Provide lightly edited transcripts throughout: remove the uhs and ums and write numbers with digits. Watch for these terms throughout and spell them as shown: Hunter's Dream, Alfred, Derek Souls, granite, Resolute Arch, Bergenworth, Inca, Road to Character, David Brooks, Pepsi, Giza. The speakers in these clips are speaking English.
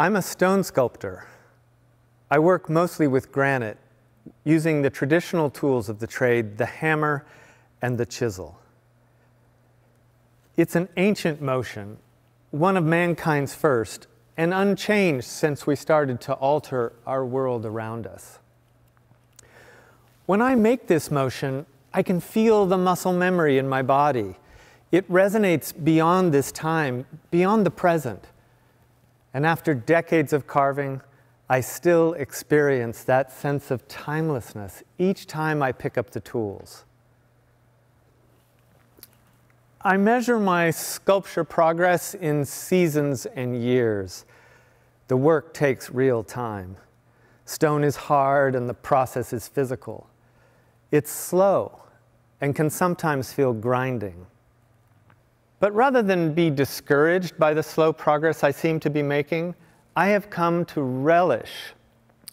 I'm a stone sculptor. I work mostly with granite, using the traditional tools of the trade, the hammer and the chisel. It's an ancient motion, one of mankind's first, and unchanged since we started to alter our world around us. When I make this motion, I can feel the muscle memory in my body. It resonates beyond this time, beyond the present. And after decades of carving, I still experience that sense of timelessness each time I pick up the tools. I measure my sculpture progress in seasons and years. The work takes real time. Stone is hard and the process is physical. It's slow and can sometimes feel grinding. But rather than be discouraged by the slow progress I seem to be making, I have come to relish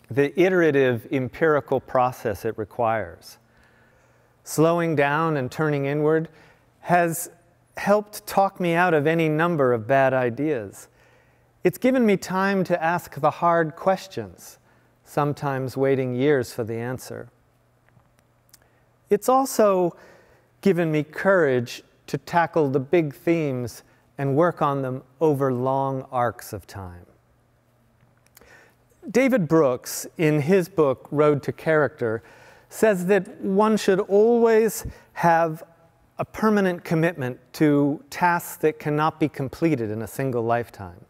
the iterative empirical process it requires. Slowing down and turning inward has helped talk me out of any number of bad ideas. It's given me time to ask the hard questions, sometimes waiting years for the answer. It's also given me courage to tackle the big themes and work on them over long arcs of time. David Brooks, in his book, Road to Character, says that one should always have a permanent commitment to tasks that cannot be completed in a single lifetime.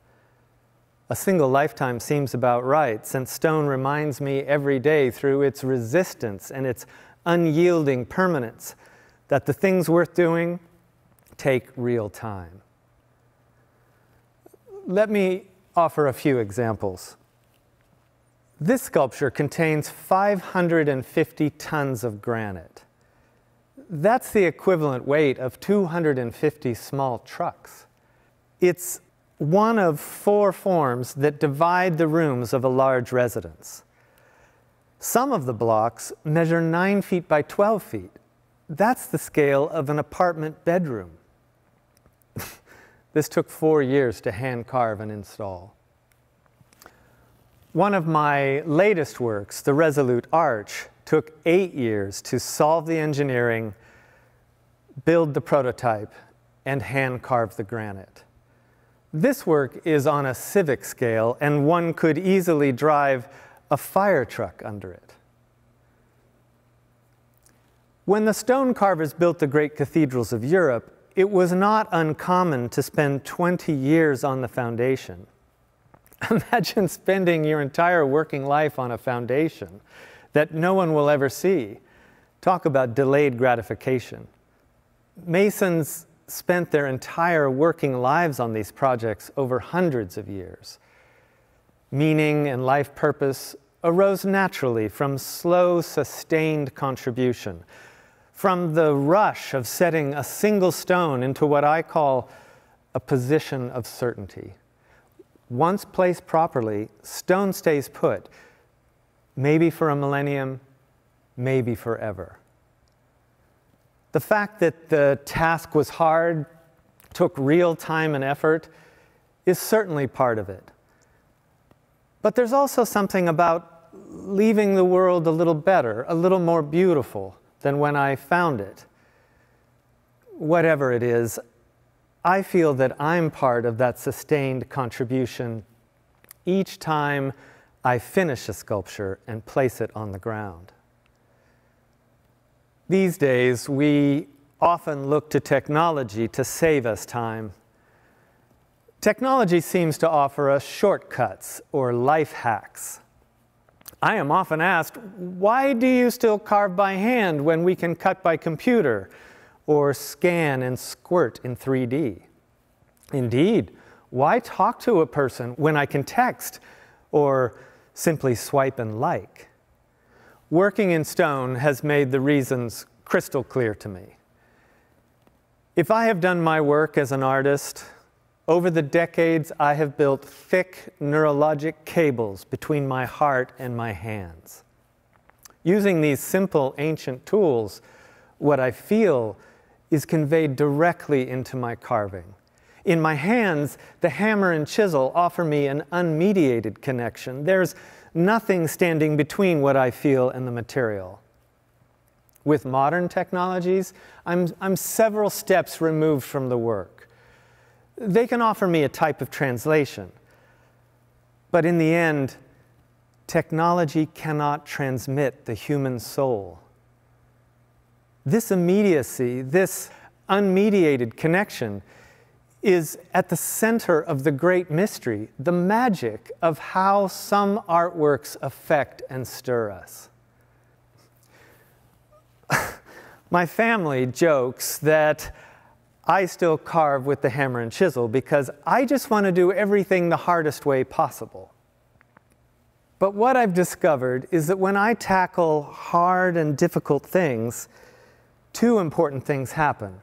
A single lifetime seems about right, since stone reminds me every day through its resistance and its unyielding permanence that the things worth doing take real time. Let me offer a few examples. This sculpture contains 550 tons of granite. That's the equivalent weight of 250 small trucks. It's one of four forms that divide the rooms of a large residence. Some of the blocks measure 9 feet by 12 feet. That's the scale of an apartment bedroom. This took 4 years to hand carve and install. One of my latest works, the Resolute Arch, took 8 years to solve the engineering, build the prototype, and hand carve the granite. This work is on a civic scale, and one could easily drive a fire truck under it. When the stone carvers built the great cathedrals of Europe, it was not uncommon to spend 20 years on the foundation. Imagine spending your entire working life on a foundation that no one will ever see. Talk about delayed gratification. Masons spent their entire working lives on these projects over hundreds of years. Meaning and life purpose arose naturally from slow, sustained contribution, from the rush of setting a single stone into what I call a position of certainty. Once placed properly, stone stays put, maybe for a millennium, maybe forever. The fact that the task was hard, took real time and effort, is certainly part of it. But there's also something about leaving the world a little better, a little more beautiful than when I found it. Whatever it is, I feel that I'm part of that sustained contribution each time I finish a sculpture and place it on the ground. These days, we often look to technology to save us time. Technology seems to offer us shortcuts or life hacks. I am often asked, why do you still carve by hand when we can cut by computer or scan and squirt in 3D? Indeed, why talk to a person when I can text or simply swipe and like? Working in stone has made the reasons crystal clear to me. If I have done my work as an artist, over the decades, I have built thick neurologic cables between my heart and my hands. Using these simple ancient tools, what I feel is conveyed directly into my carving. In my hands, the hammer and chisel offer me an unmediated connection. There's nothing standing between what I feel and the material. With modern technologies, I'm several steps removed from the work. They can offer me a type of translation. But in the end, technology cannot transmit the human soul. This immediacy, this unmediated connection, is at the center of the great mystery, the magic of how some artworks affect and stir us. My family jokes that I still carve with the hammer and chisel because I just want to do everything the hardest way possible. But what I've discovered is that when I tackle hard and difficult things, two important things happen.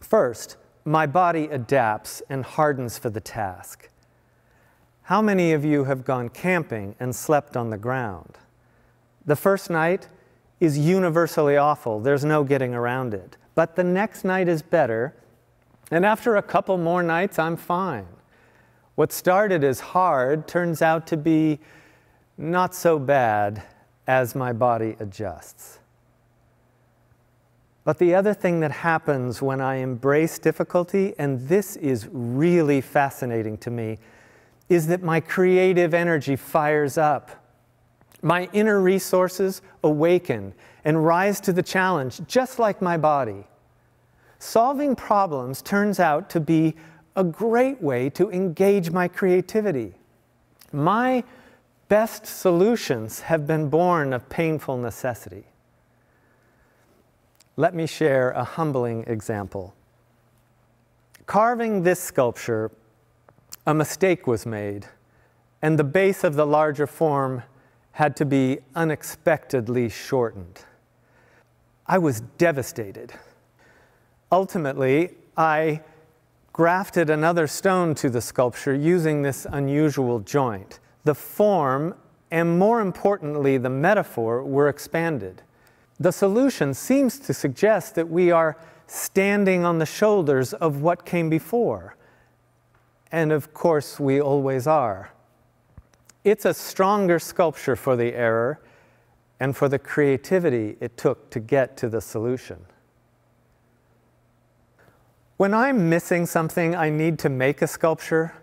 First, my body adapts and hardens for the task. How many of you have gone camping and slept on the ground? The first night is universally awful. There's no getting around it. But the next night is better, and after a couple more nights, I'm fine. What started as hard turns out to be not so bad as my body adjusts. But the other thing that happens when I embrace difficulty, and this is really fascinating to me, is that my creative energy fires up. My inner resources awaken and rise to the challenge, just like my body. Solving problems turns out to be a great way to engage my creativity. My best solutions have been born of painful necessity. Let me share a humbling example. Carving this sculpture, a mistake was made, and the base of the larger form had to be unexpectedly shortened. I was devastated. Ultimately, I grafted another stone to the sculpture using this unusual joint. The form, and more importantly, the metaphor, were expanded. The solution seems to suggest that we are standing on the shoulders of what came before. And of course, we always are. It's a stronger sculpture for the error and for the creativity it took to get to the solution. When I'm missing something I need to make a sculpture,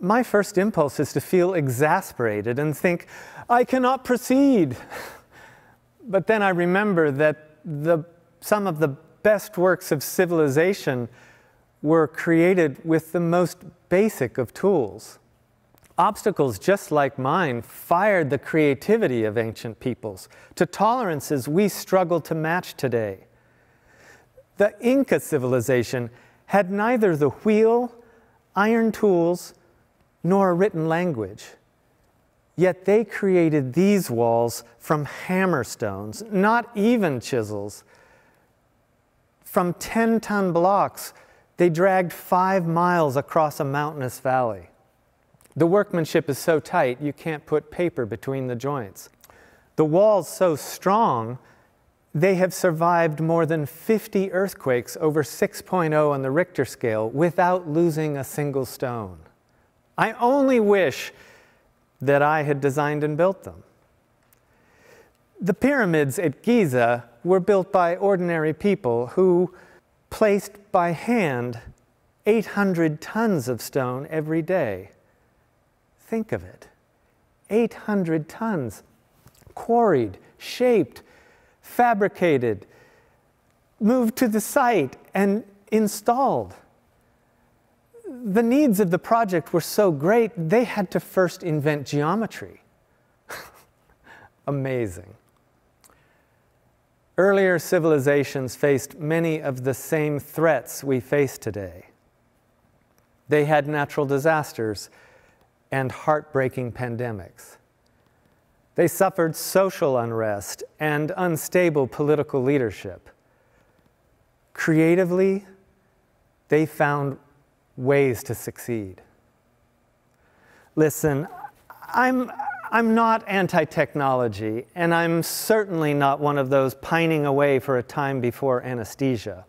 my first impulse is to feel exasperated and think, I cannot proceed. But then I remember that some of the best works of civilization were created with the most basic of tools. Obstacles just like mine fired the creativity of ancient peoples to tolerances we struggle to match today. The Inca civilization had neither the wheel, iron tools, nor a written language. Yet they created these walls from hammer stones, not even chisels. From 10-ton blocks, they dragged 5 miles across a mountainous valley. The workmanship is so tight, you can't put paper between the joints. The walls so strong, they have survived more than 50 earthquakes over 6.0 on the Richter scale without losing a single stone. I only wish that I had designed and built them. The pyramids at Giza were built by ordinary people who placed by hand 800 tons of stone every day. Think of it, 800 tons, quarried, shaped, fabricated, moved to the site, and installed. The needs of the project were so great, they had to first invent geometry. Amazing. Earlier civilizations faced many of the same threats we face today. They had natural disasters and heartbreaking pandemics. They suffered social unrest and unstable political leadership. Creatively, they found ways to succeed. Listen, I'm not anti-technology, and I'm certainly not one of those pining away for a time before anesthesia.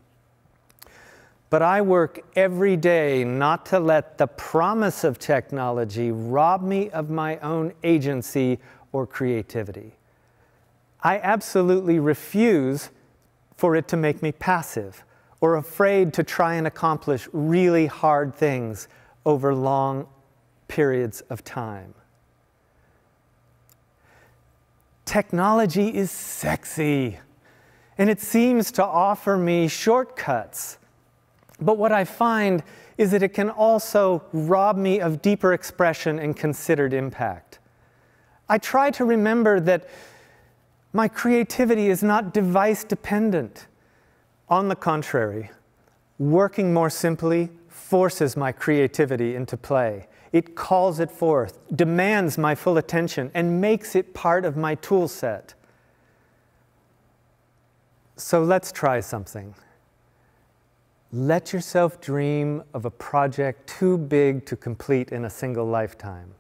But I work every day not to let the promise of technology rob me of my own agency or creativity. I absolutely refuse for it to make me passive or afraid to try and accomplish really hard things over long periods of time. Technology is sexy, and it seems to offer me shortcuts. But what I find is that it can also rob me of deeper expression and considered impact. I try to remember that my creativity is not device-dependent. On the contrary, working more simply forces my creativity into play. It calls it forth, demands my full attention, and makes it part of my tool set. So let's try something. Let yourself dream of a project too big to complete in a single lifetime.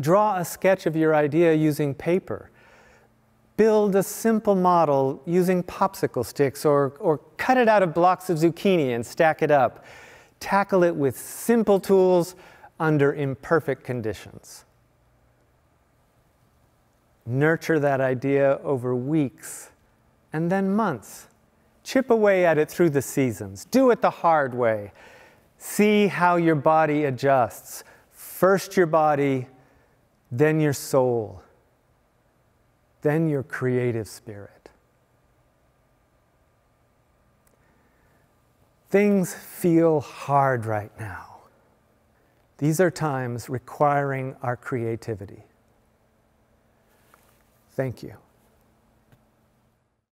Draw a sketch of your idea using paper. Build a simple model using popsicle sticks, or cut it out of blocks of zucchini and stack it up. Tackle it with simple tools under imperfect conditions. Nurture that idea over weeks and then months. Chip away at it through the seasons. Do it the hard way. See how your body adjusts. First your body, then your soul, then your creative spirit. Things feel hard right now. These are times requiring our creativity. Thank you.